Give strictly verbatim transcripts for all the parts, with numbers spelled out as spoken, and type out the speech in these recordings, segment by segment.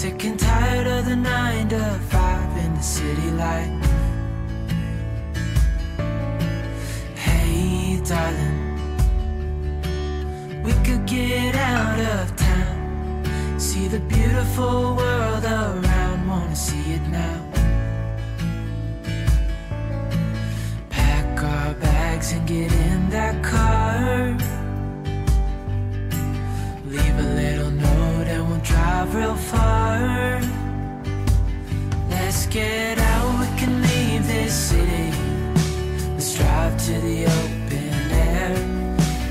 Sick and tired of the nine to five in the city light. Hey, darling, we could get out of town, see the beautiful world around, wanna see it now. Pack our bags and get in that car, leave a little note and we'll drive real far. Let's get out, we can leave this city, let's drive to the open air.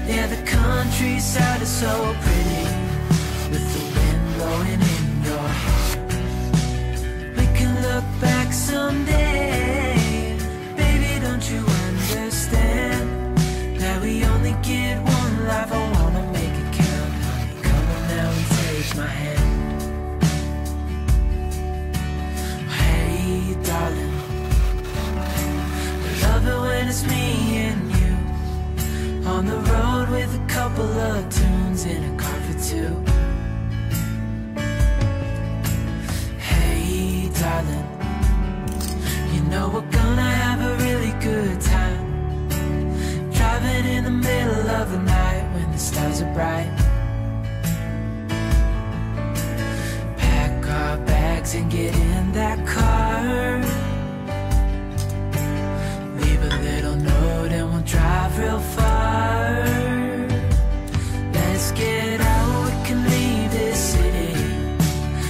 Yeah, the countryside is so pretty, with the wind blowing in your hair. We can look back someday, baby, don't you understand that we only get one life? I wanna make it count. Come on now and take my hand. Hey, darling, love it when it's me and you, on the road with a couple of tunes in a car for two. Hey, darling, you know we're gonna have a really good time, driving in the middle of the night when the stars are bright. Pack our bags and get in that car, little note and we'll drive real far. Let's get out, we can leave this city,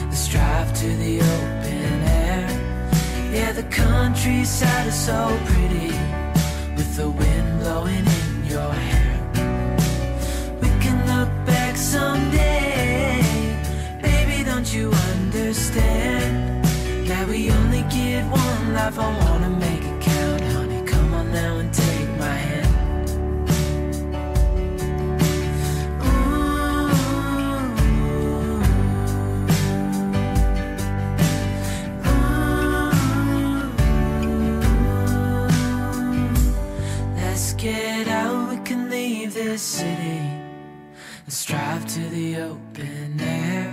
let's drive to the open air. Yeah, the countryside is so pretty, with the wind blowing in your hair. We can look back someday, baby, don't you understand that we only get one life? I wanna make it count. Now and take my hand. Ooh. Ooh. Let's get out, we can leave this city, let's drive to the open air.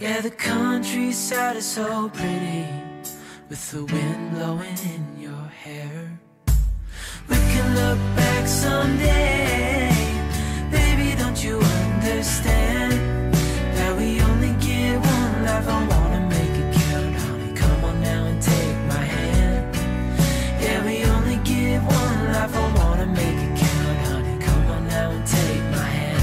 Yeah, the countryside is so pretty, with the wind blowing in your hair. We can look back someday, baby, don't you understand that we only get one life? I wanna make it count, honey, come on now and take my hand. Yeah, we only get one life, I wanna make it count, honey, come on now and take my hand.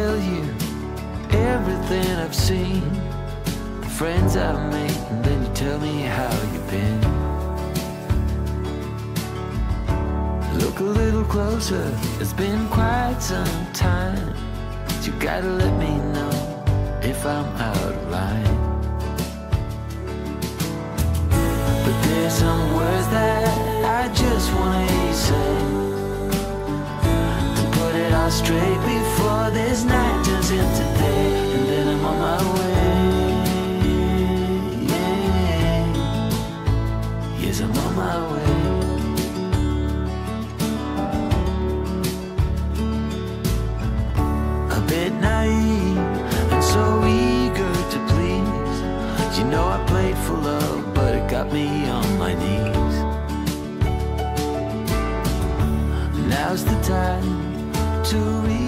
Tell you everything I've seen, the friends I've made, and then you tell me how you've been. Look a little closer, it's been quite some time, but you gotta let me know if I'm out of line. But there's some words that I just wanna hear you say, straight before this night turns into day, and then I'm on my way. Yeah. Yes, I'm on my way. A bit naive and so eager to please, you know I played for love, but it got me on my knees. Now's the time to read.